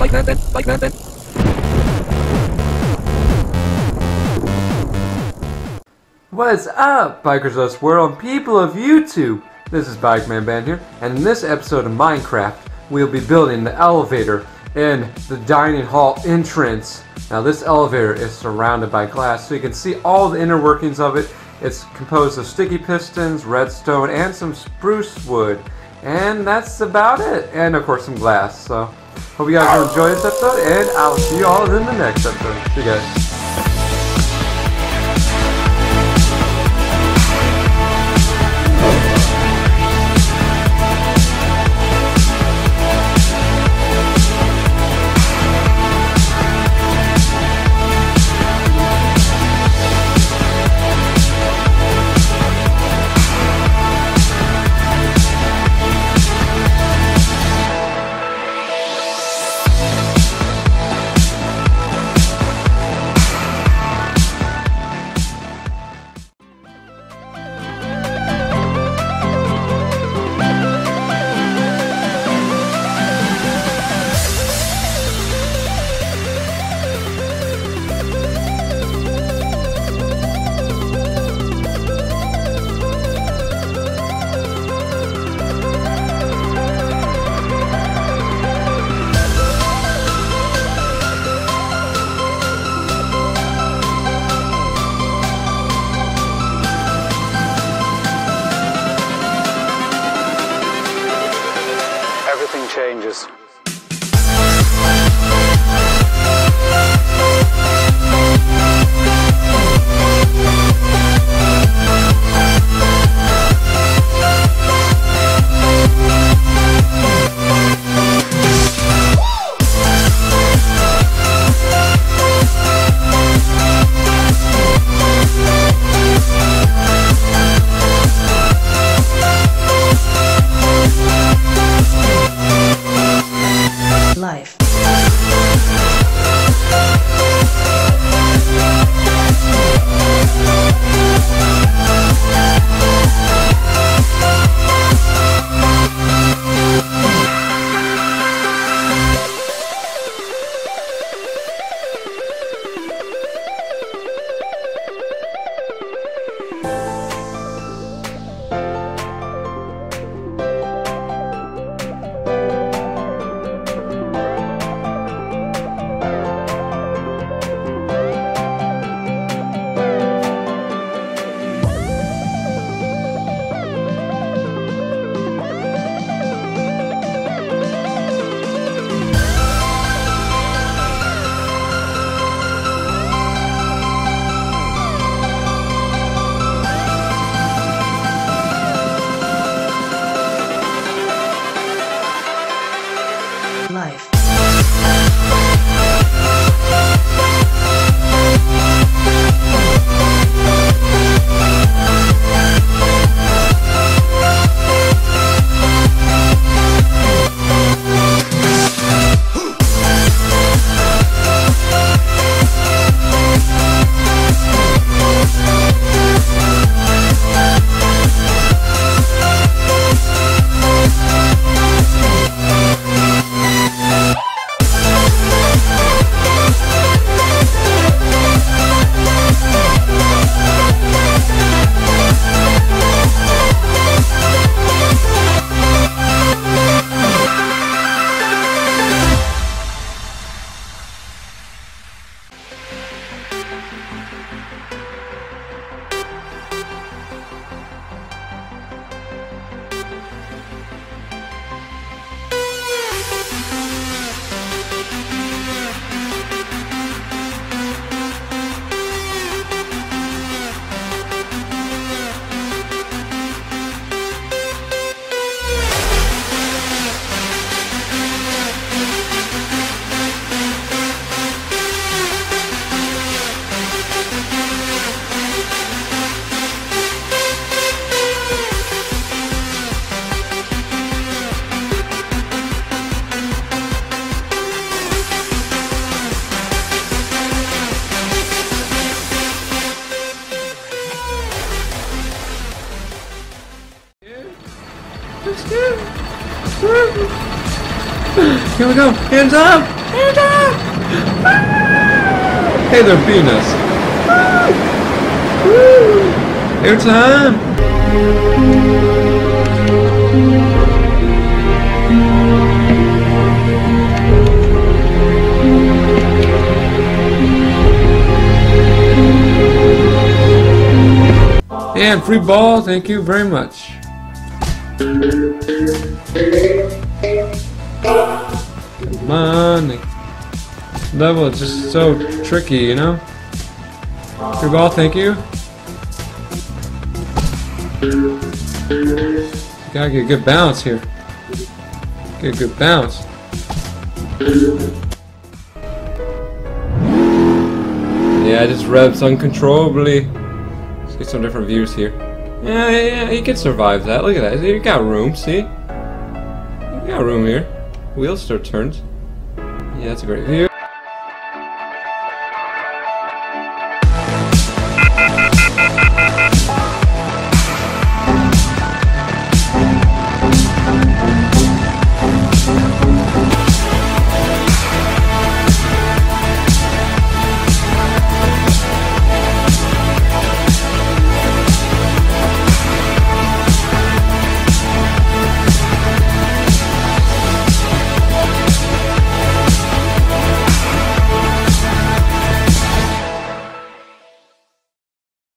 BikeManBen. What's up, Bikers of this world and people of YouTube? This is BikeManBen here, and in this episode of Minecraft, we'll be building the elevator in the dining hall entrance. Now, this elevator is surrounded by glass, so you can see all the inner workings of it. It's composed of sticky pistons, redstone, and some spruce wood. And that's about it. And of course, some glass. So, hope you guys will enjoy this episode, and I'll see you all in the next episode. See you guys. Changes. Life. Life. Here we go, hands up! Hey there, Venus. Airtime. And free ball. Thank you very much. Come on. Level is just so tricky, you know? Free ball, thank you. Gotta get a good bounce here. Get a good bounce. Yeah, I just revs uncontrollably. Let's get some different views here. Yeah, you can survive that. Look at that. You got room, see? You got room here. Wheels still turns. Yeah, that's a great view.